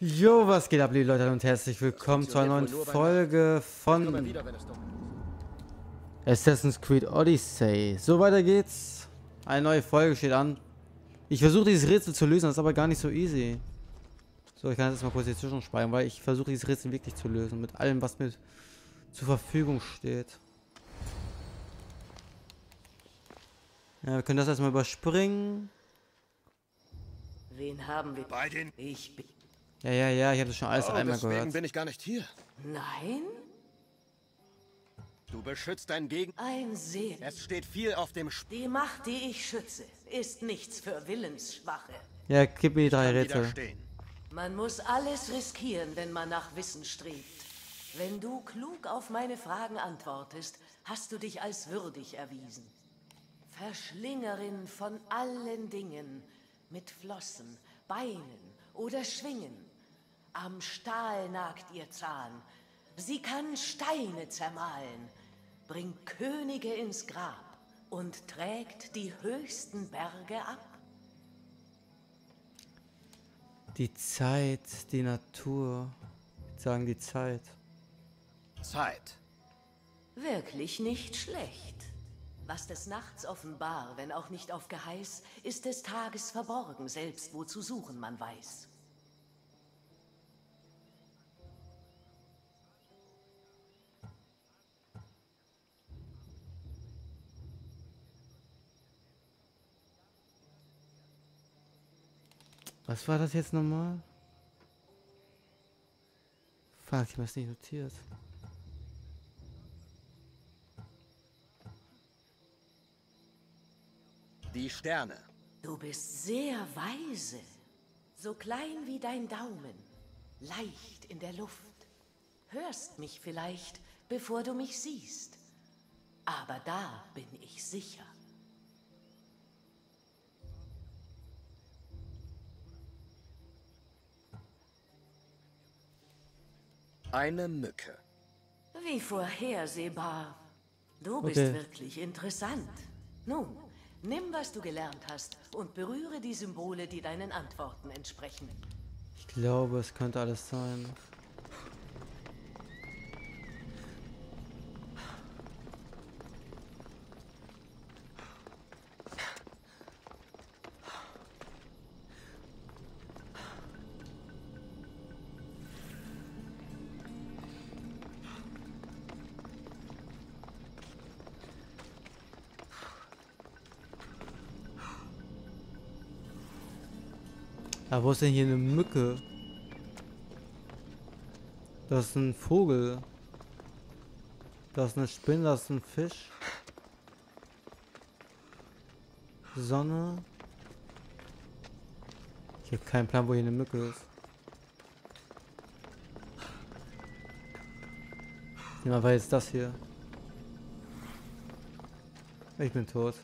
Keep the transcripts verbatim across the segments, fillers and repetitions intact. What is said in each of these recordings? Jo, was geht ab, liebe Leute, und herzlich willkommen zu einer neuen Folge von Assassin's Creed Odyssey. So, weiter geht's. Eine neue Folge steht an. Ich versuche dieses Rätsel zu lösen, das ist aber gar nicht so easy. So, ich kann das jetzt mal kurz hier zwischenspeichern, weil ich versuche dieses Rätsel wirklich zu lösen, mit allem, was mir zur Verfügung steht. Ja, wir können das erstmal überspringen. Wen haben wir? Bei den... Ich bin... Ja, ja, ja, ich habe das schon alles oh, einmal deswegen gehört. Deswegen bin ich gar nicht hier. Nein? Du beschützt deinen Gegen... Ein Seel. Es steht viel auf dem Spiel. Die Macht, die ich schütze, ist nichts für Willensschwache. Ja, gib mir die drei Rätsel. Man muss alles riskieren, wenn man nach Wissen strebt. Wenn du klug auf meine Fragen antwortest, hast du dich als würdig erwiesen. Verschlingerin von allen Dingen, mit Flossen, Beinen oder Schwingen. Am Stahl nagt ihr Zahn. Sie kann Steine zermahlen, bringt Könige ins Grab und trägt die höchsten Berge ab. Die Zeit, die Natur, sagen die Zeit. Zeit. Wirklich nicht schlecht. Was des Nachts offenbar, wenn auch nicht auf Geheiß, ist des Tages verborgen, selbst wo zu suchen man weiß. Was war das jetzt nochmal? Fuck, ich habe es nicht notiert. Die Sterne. Du bist sehr weise. So klein wie dein Daumen. Leicht in der Luft. Hörst mich vielleicht, bevor du mich siehst. Aber da bin ich sicher. Eine Mücke. Wie vorhersehbar. Du bist okay. Wirklich interessant. Nun, nimm, was du gelernt hast und berühre die Symbole, die deinen Antworten entsprechen. Ich glaube, es könnte alles sein. Aber wo ist denn hier eine Mücke? Das ist ein Vogel. Das ist eine Spinne, das ist ein Fisch. Sonne. Ich habe keinen Plan, wo hier eine Mücke ist. Ich nehme einfach jetzt das hier. Ich bin tot.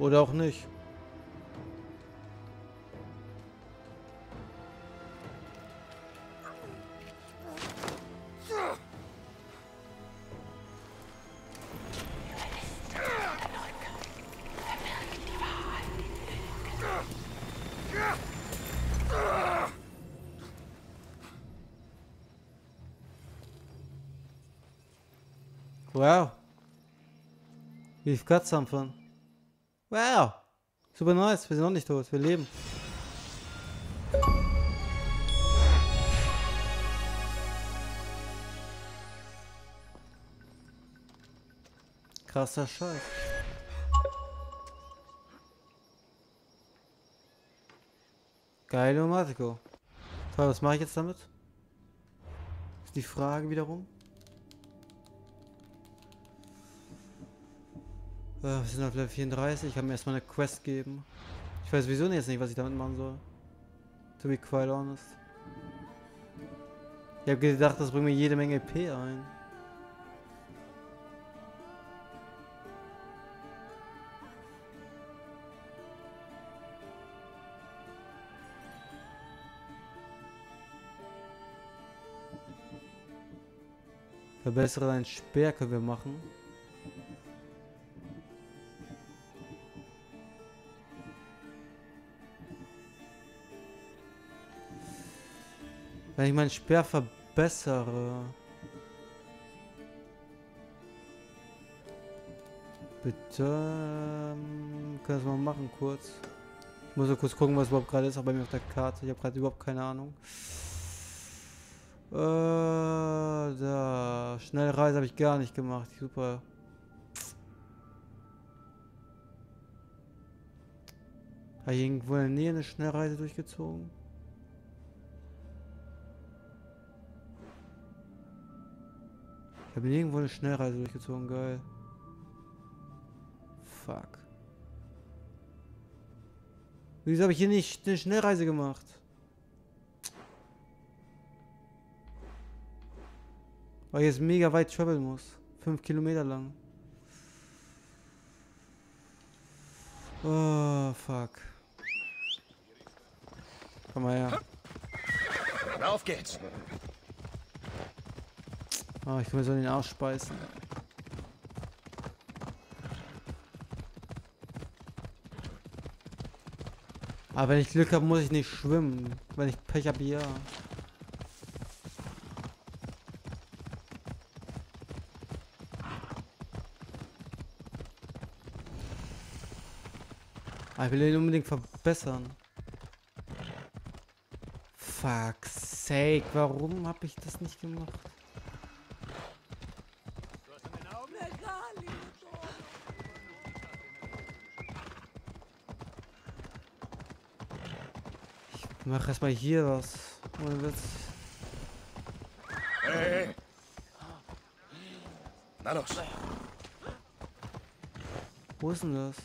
Oder auch nicht. Wow. We've got something. Wow! Super nice, wir sind noch nicht tot, wir leben. Krasser Scheiß. Geil, Omatico. Toll, was mache ich jetzt damit? Ist die Frage wiederum. Wir sind auf Level vierunddreißig, ich kann mir erstmal eine Quest geben. Ich weiß sowieso jetzt nicht, was ich damit machen soll. To be quite honest. Ich habe gedacht, das bringt mir jede Menge E P ein. Verbessere deinen Speer können wir machen. Wenn ich meinen Speer verbessere. Bitte. Können wir das mal machen kurz. Ich muss ja kurz gucken, was überhaupt gerade ist, auch bei mir auf der Karte. Ich habe gerade überhaupt keine Ahnung. Äh, da. Schnellreise habe ich gar nicht gemacht. Super. Habe ich irgendwo in der Nähe eine Schnellreise durchgezogen? Ich habe nirgendwo eine Schnellreise durchgezogen, geil. Fuck. Wieso habe ich hier nicht eine Schnellreise gemacht? Weil ich jetzt mega weit traveln muss. fünf Kilometer lang. Oh, fuck. Komm mal her. Auf geht's. Oh, ich kann mir so in den Arsch speisen. Aber wenn ich Glück habe, muss ich nicht schwimmen. Wenn ich Pech habe, ja. Ah, ich will ihn unbedingt verbessern. Fuck sake, warum habe ich das nicht gemacht? Ich mach erstmal hier was. Ohne Witz. Hey. Na los. Wo ist denn das?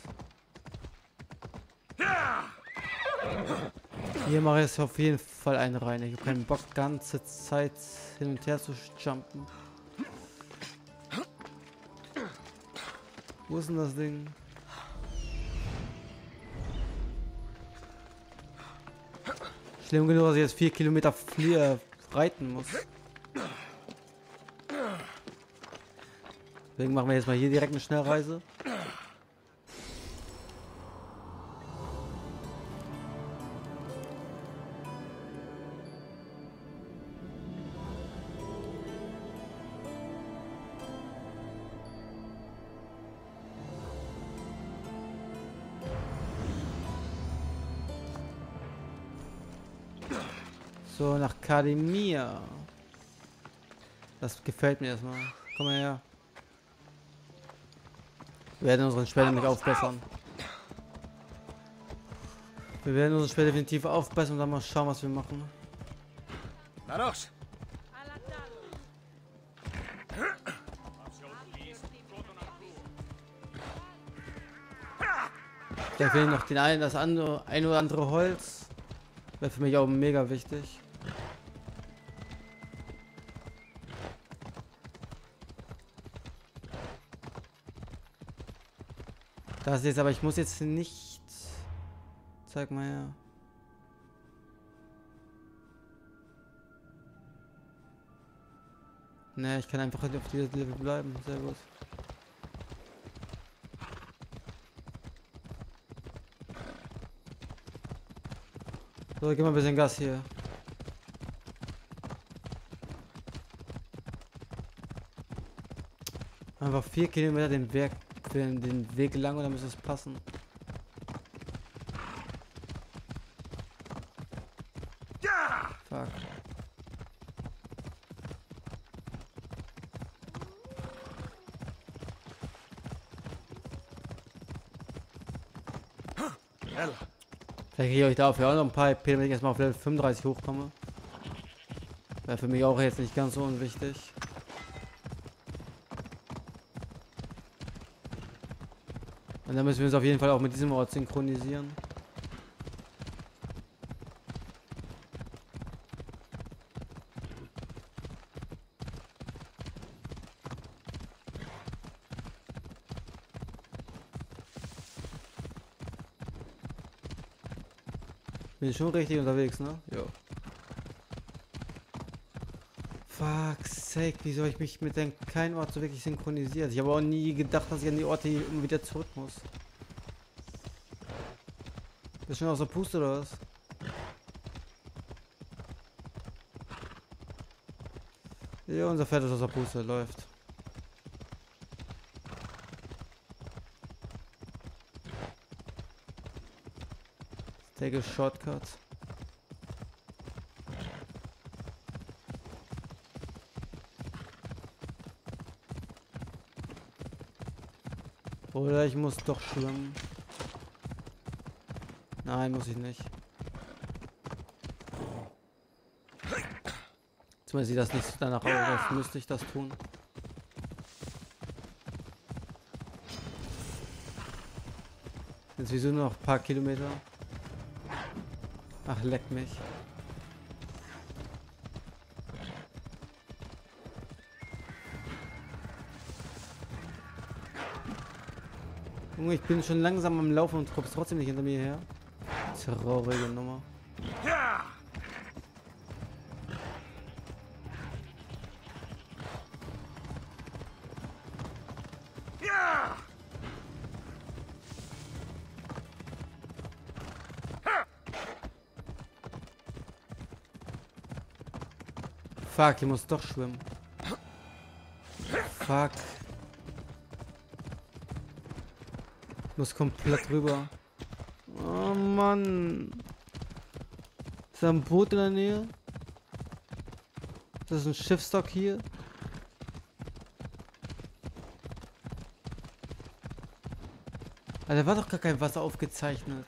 Hier mache ich es auf jeden Fall einen rein. Ich habe keinen Bock, ganze Zeit hin und her zu jumpen. Wo ist denn das Ding? Schlimm genug, dass ich jetzt vier Kilometer flieh, reiten muss. Deswegen machen wir jetzt mal hier direkt eine Schnellreise. So, nach Kademia. Das gefällt mir erstmal. Komm mal her. Wir werden unseren Speer nämlich aufbessern. Wir werden unseren Speer definitiv aufbessern und dann mal schauen, was wir machen. Na los! Da fehlen noch den einen, das andere, ein oder andere Holz. Wäre für mich auch mega wichtig. Das ist jetzt, aber ich muss jetzt nicht... Zeig mal her. Ne, ich kann einfach auf dieses Level bleiben. Sehr gut. So, gib mal ein bisschen Gas hier. Einfach vier Kilometer den Weg den Weg lang und dann müsste es passen. Ja! Fuck. Vielleicht gehe ich euch dafür auch noch ein paar E P, damit ich erstmal auf Level fünfunddreißig hochkomme. Wäre für mich auch jetzt nicht ganz so unwichtig. Und dann müssen wir uns auf jeden Fall auch mit diesem Ort synchronisieren. Bin schon richtig unterwegs, ne? Ja. Fuck's sake, wieso habe ich mich mit dem kein Ort so wirklich synchronisiert? Ich habe auch nie gedacht, dass ich an die Orte hier immer wieder zurück muss. Bist du schon aus der Puste oder was? Ja, unser Pferd ist aus der Puste, läuft. Take a shortcut. Oder ich muss doch schwimmen. Nein, muss ich nicht. Zumindest sieht das nicht danach aus, als müsste ich das tun. Jetzt wieso nur noch ein paar Kilometer? Ach, leck mich. Junge, ich bin schon langsam am Laufen und kommst trotzdem nicht hinter mir her. Traurige Nummer. Fuck, ich muss doch schwimmen. Fuck. Ich muss komplett rüber. Oh Mann. Ist da ein Boot in der Nähe? Das ist ein Schiffstock hier. Aber da war doch gar kein Wasser aufgezeichnet.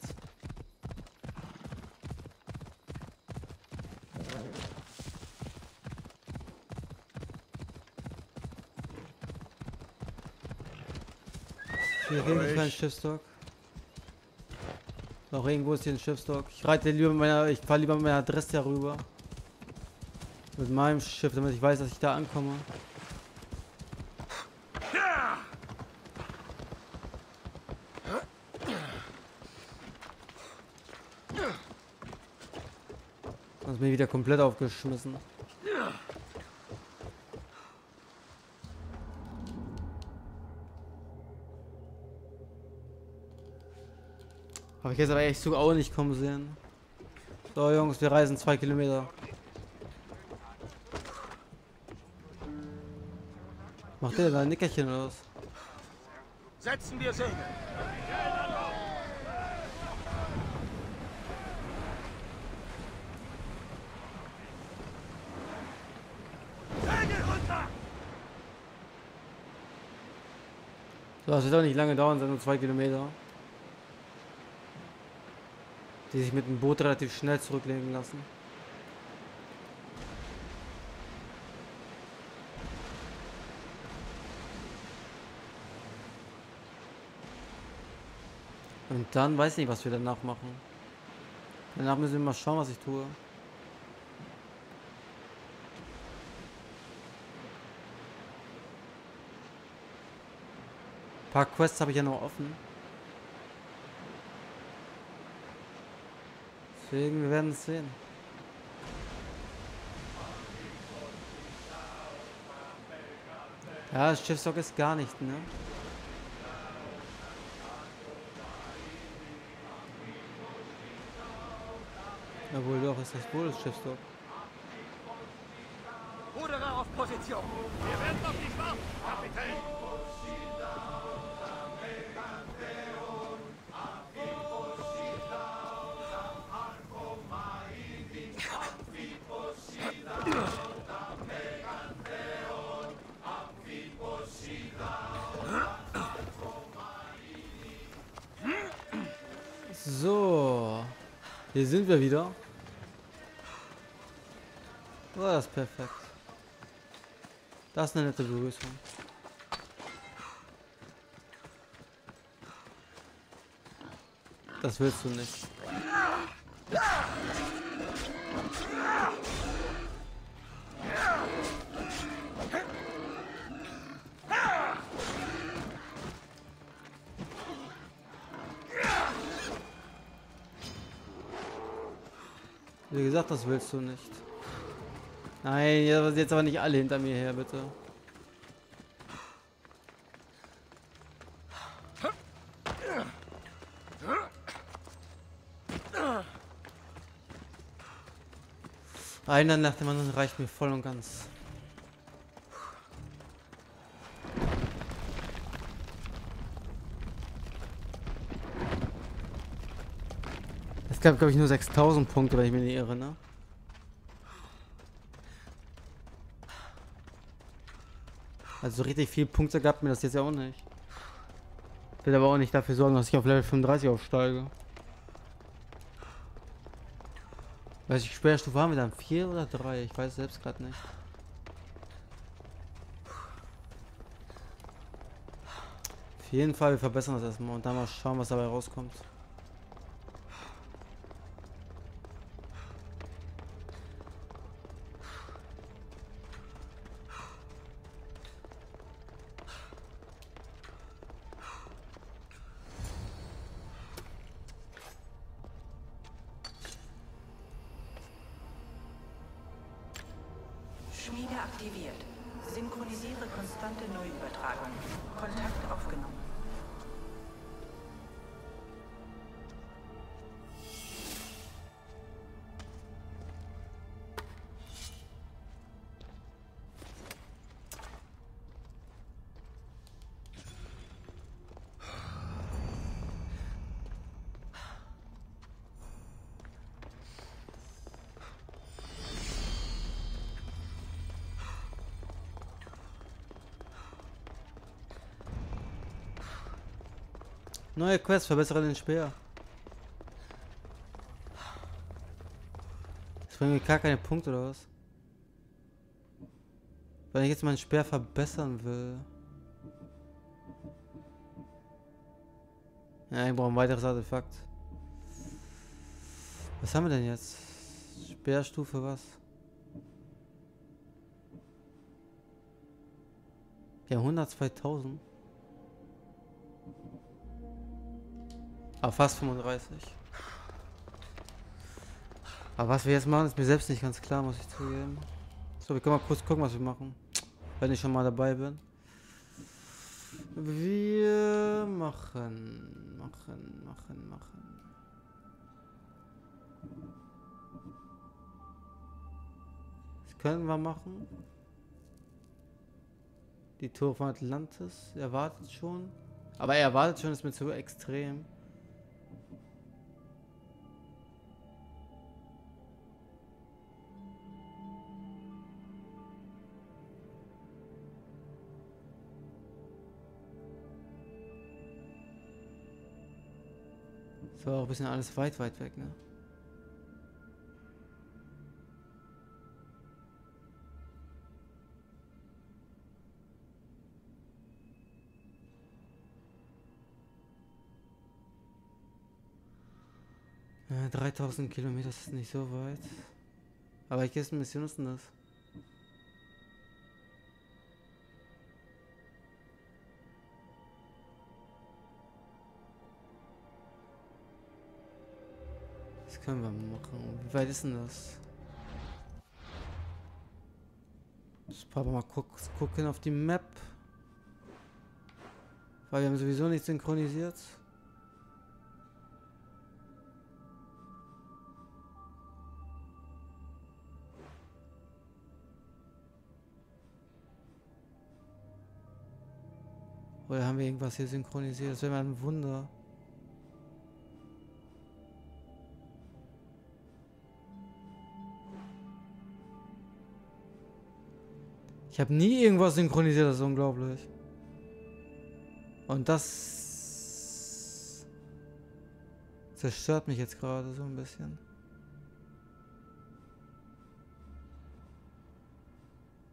Hier ist kein Schiffstock. Doch irgendwo ist hier ein Schiffstock. Ich reite lieber mit meiner, ich fahre lieber mit meiner Adresse darüber. Mit meinem Schiff, damit ich weiß, dass ich da ankomme. Sonst bin ich wieder komplett aufgeschmissen. Habe ich jetzt aber echt so auch nicht kommen sehen. So Jungs, wir reisen zwei Kilometer. Macht der da ein Nickerchen oder was? Setzen wir Segel. Segel runter! So, das wird doch nicht lange dauern, sind nur zwei Kilometer. Die sich mit dem Boot relativ schnell zurücklegen lassen. Und dann weiß ich nicht, was wir danach machen. Danach müssen wir mal schauen, was ich tue. Ein paar Quests habe ich ja noch offen. Deswegen, wir werden es sehen. Ja, das Schiffsstock ist gar nicht, ne? Jawohl, doch, ist das wohl das Schiffsstock. Ruderer auf Position! Wir werden auf dich warten, Kapitän! So, hier sind wir wieder. Oh, das ist perfekt. Das ist eine nette Begrüßung. Das willst du nicht. Wie gesagt, das willst du nicht. Nein, jetzt aber nicht alle hinter mir her, bitte. Einer nach dem anderen reicht mir voll und ganz. Es gab, glaube ich, nur sechstausend Punkte, wenn ich mich nicht irre, ne? Also so richtig viele Punkte gab mir das jetzt ja auch nicht. Will aber auch nicht dafür sorgen, dass ich auf Level fünfunddreißig aufsteige. Welche Sperrstufe haben wir dann? Vier oder drei? Ich weiß selbst gerade nicht. Auf jeden Fall, wir verbessern das erstmal und dann mal schauen, was dabei rauskommt. Aktiviert. Synchronisiere konstante Neuübertragung. Kontakt aufgenommen. Neue Quest, verbessere den Speer. Das bringt mir gar keine Punkte oder was? Wenn ich jetzt meinen Speer verbessern will. Ja, ich brauche ein weiteres Artefakt. Was haben wir denn jetzt? Speerstufe was? Ja, hundertzweitausend. Aber fast fünfunddreißig. Aber was wir jetzt machen, ist mir selbst nicht ganz klar, muss ich zugeben. So, wir können mal kurz gucken, was wir machen. Wenn ich schon mal dabei bin. Wir machen, machen, machen, machen. Das können wir machen. Die Tour von Atlantis erwartet schon. Aber er erwartet schon, ist mir zu extrem. Das war auch ein bisschen alles weit, weit weg, ne? Ja, dreitausend Kilometer ist nicht so weit. Aber ich gehst eine Mission, was ist denn das? Können wir machen. Wie weit ist denn das? Ich brauche mal kurz gucken auf die Map. Weil wir haben sowieso nicht synchronisiert. Oder haben wir irgendwas hier synchronisiert? Das wäre mal ein Wunder. Ich habe nie irgendwas synchronisiert, das ist unglaublich. Und das zerstört mich jetzt gerade so ein bisschen.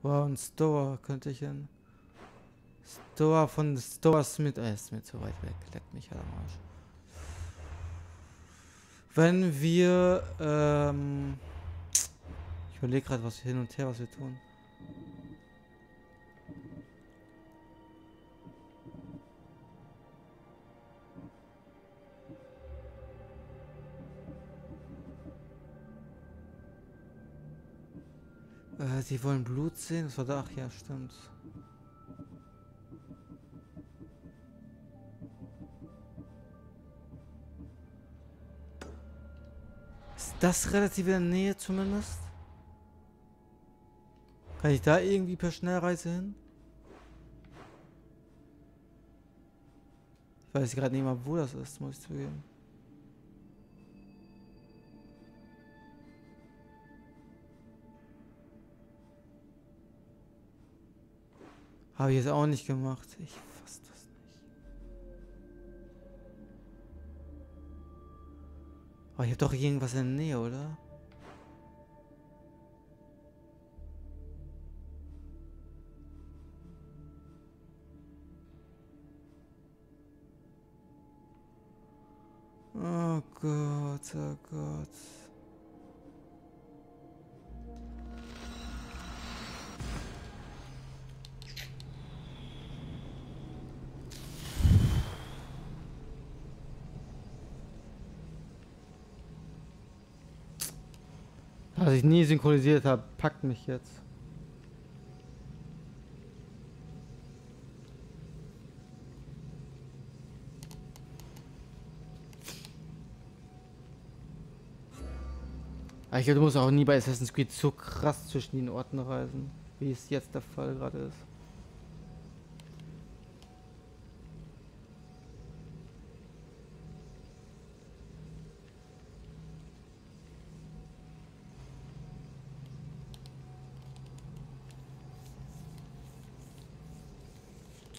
Wow, ein Store könnte ich hin. Store von Store Smith. Äh, ist mir zu weit weg, leckt mich halt am Arsch. Wenn wir, ähm, ich überlege gerade, was hin und her, was wir tun. Äh, sie wollen Blut sehen? Was war da? Ach ja, stimmt. Ist das relativ in der Nähe zumindest? Kann ich da irgendwie per Schnellreise hin? Ich weiß gerade nicht mal, wo das ist, muss ich zugeben. Habe ich jetzt auch nicht gemacht. Ich fasse das nicht. Aber ich habe doch irgendwas in der Nähe, oder? Oh Gott, oh Gott. Dass ich nie synchronisiert habe, packt mich jetzt. Ich glaube, du musst auch nie bei Assassin's Creed so krass zwischen den Orten reisen, wie es jetzt der Fall gerade ist.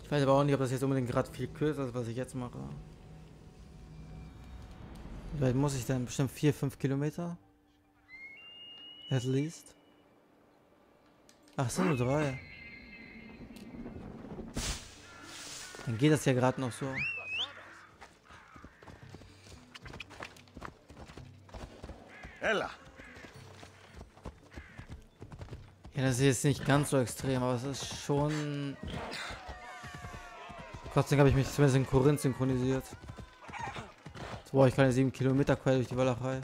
Ich weiß aber auch nicht, ob das jetzt unbedingt gerade viel kürzer ist, was ich jetzt mache. Vielleicht muss ich dann bestimmt vier, fünf Kilometer. At least. Ach, sind nur drei. Dann geht das ja gerade noch so. Ella. Ja, das ist jetzt nicht ganz so extrem, aber es ist schon... Trotzdem habe ich mich zumindest in Korinth synchronisiert. Jetzt brauche ich keine sieben Kilometer quer durch die Walachei.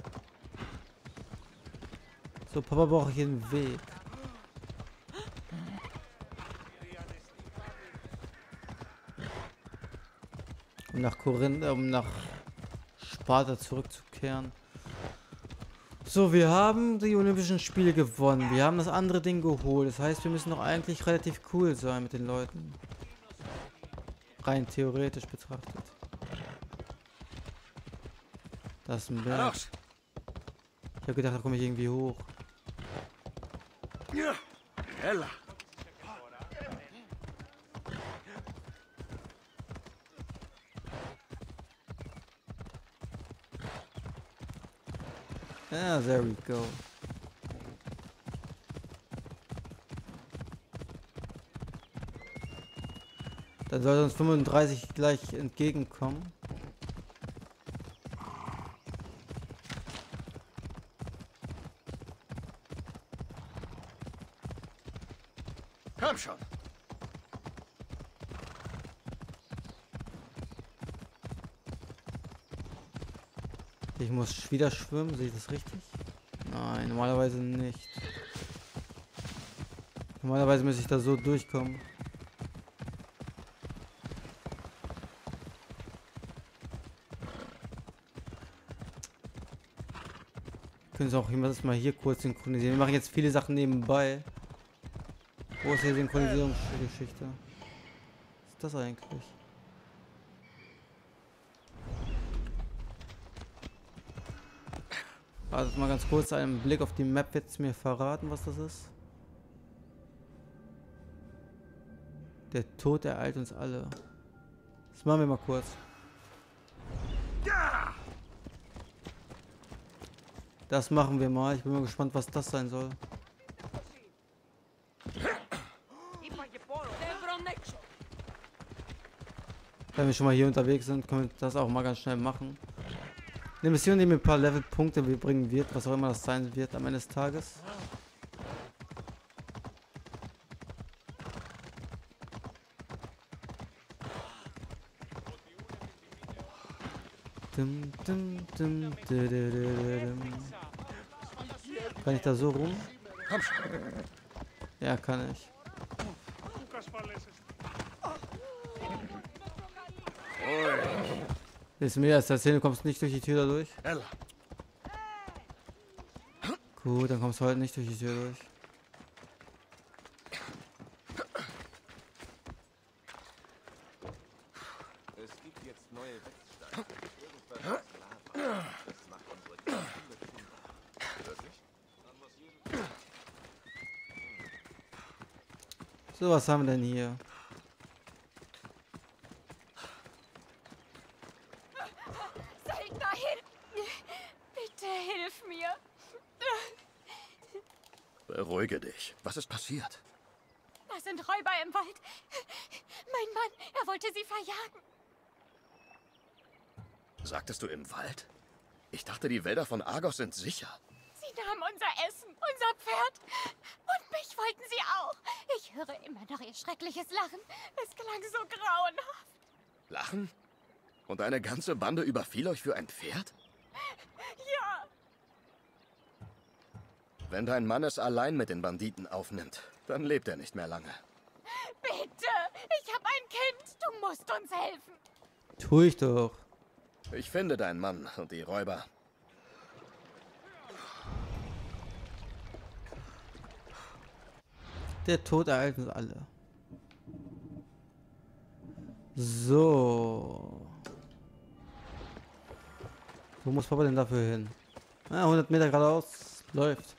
So, Papa braucht hier einen Weg. Um nach Korinth, um nach Sparta zurückzukehren. So, wir haben die Olympischen Spiele gewonnen. Wir haben das andere Ding geholt. Das heißt, wir müssen doch eigentlich relativ cool sein mit den Leuten. Rein theoretisch betrachtet. Das ist ein Berg. Ich habe gedacht, da komme ich irgendwie hoch. Ja, Ella. Ah, there we go. Dann sollte uns fünfunddreißig gleich entgegenkommen. Komm schon. Ich muss wieder schwimmen, sehe ich das richtig? Nein, normalerweise nicht. Normalerweise müsste ich da so durchkommen. Können Sie auch immer das mal hier kurz synchronisieren. Wir machen jetzt viele Sachen nebenbei. Wo ist hier Synchronisierungsgeschichte? Was ist das eigentlich? Also mal ganz kurz einen Blick auf die Map, wird es mir verraten, was das ist. Der Tod ereilt uns alle. Das machen wir mal kurz. Das machen wir mal. Ich bin mal gespannt, was das sein soll. Wenn wir schon mal hier unterwegs sind, können wir das auch mal ganz schnell machen. Eine Mission, die mir ein paar Levelpunkte bringen wird, was auch immer das sein wird am Ende des Tages. Dum, dum, dum, dum, dum, dum. Kann ich da so rum? Ja, kann ich. Ist mir erst erzählen, du kommst nicht durch die Tür da durch. Gut, dann kommst du heute nicht durch die Tür durch. So, was haben wir denn hier? Seid mal hin! Bitte hilf mir! Beruhige dich. Was ist passiert? Da sind Räuber im Wald. Mein Mann, er wollte sie verjagen. Sagtest du im Wald? Ich dachte, die Wälder von Argos sind sicher. Sie nahmen unser Essen, unser Pferd. Und mich wollten sie auch. Ich höre immer noch ihr schreckliches Lachen. Es klang so grauenhaft. Lachen? Und eine ganze Bande überfiel euch für ein Pferd? Ja. Wenn dein Mann es allein mit den Banditen aufnimmt, dann lebt er nicht mehr lange. Bitte, ich habe ein Kind. Du musst uns helfen. Tu ich doch. Ich finde deinen Mann und die Räuber. Der Tod ereilt uns alle. So. Wo muss Papa denn dafür hin? Ah, hundert Meter geradeaus. Läuft.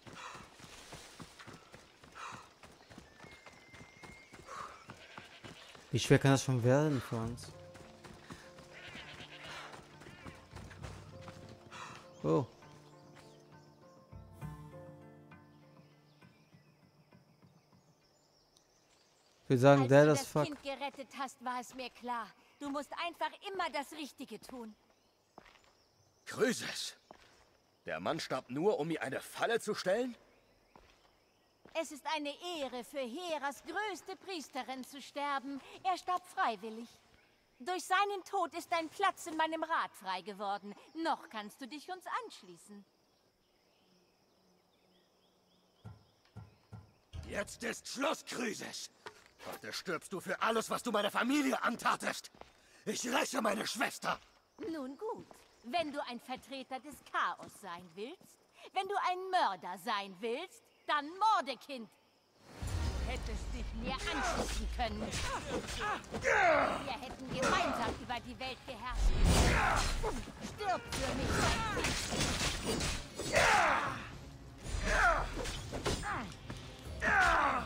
Wie schwer kann das schon werden für uns? Oh. Wir sagen, der das fuck. Als du das Kind gerettet hast, war es mir klar. Du musst einfach immer das Richtige tun. Kroises! Der Mann starb nur, um mir eine Falle zu stellen? Es ist eine Ehre, für Heras größte Priesterin zu sterben. Er starb freiwillig. Durch seinen Tod ist dein Platz in meinem Rat frei geworden. Noch kannst du dich uns anschließen. Jetzt ist Schluss, Kroises! Heute stirbst du für alles, was du meiner Familie antatest. Ich räche meine Schwester. Nun gut, wenn du ein Vertreter des Chaos sein willst, wenn du ein Mörder sein willst, dann morde, Kind. Du hättest dich mir anschließen können. Wir hätten gemeinsam über die Welt geherrscht. Stirb für mich, mein Kind. Ja! Ja! Ja!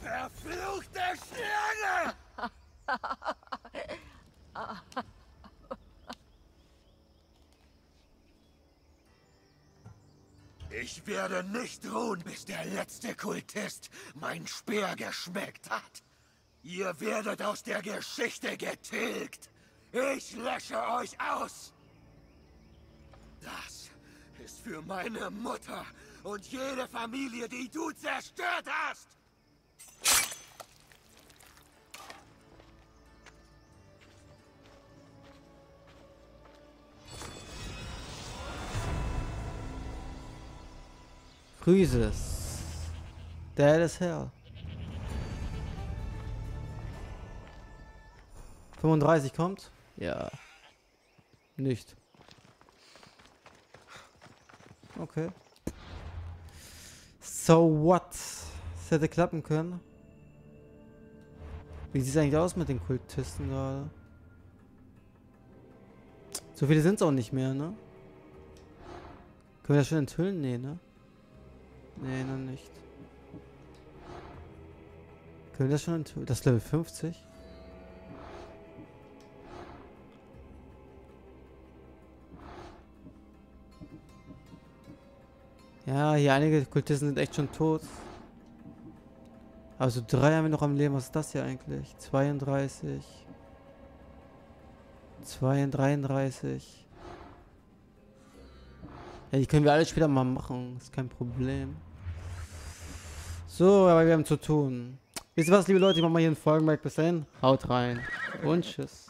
Verfluchte Schlange! Ich werde nicht ruhen, bis der letzte Kultist mein Speer geschmeckt hat. Ihr werdet aus der Geschichte getilgt. Ich lösche euch aus. Das ist für meine Mutter und jede Familie, die du zerstört hast. Kroises. Dead as hell. fünfunddreißig kommt? Ja. Nicht. Okay. So what? Das hätte klappen können. Wie sieht es eigentlich aus mit den Kultisten gerade? So viele sind es auch nicht mehr, ne? Können wir das schon enthüllen? Nee, ne? Nee, noch nicht. Können wir das schon... Das ist Level fünfzig? Ja, hier einige Kultisten sind echt schon tot. Also drei haben wir noch am Leben. Was ist das hier eigentlich? zweiunddreißig. zweiunddreißig. Ja, die können wir alle später mal machen. Ist kein Problem. So, aber wir haben zu tun. Wisst ihr was, liebe Leute? Ich mache mal hier einen Folgenbreak. Bis dahin. Haut rein. Und tschüss.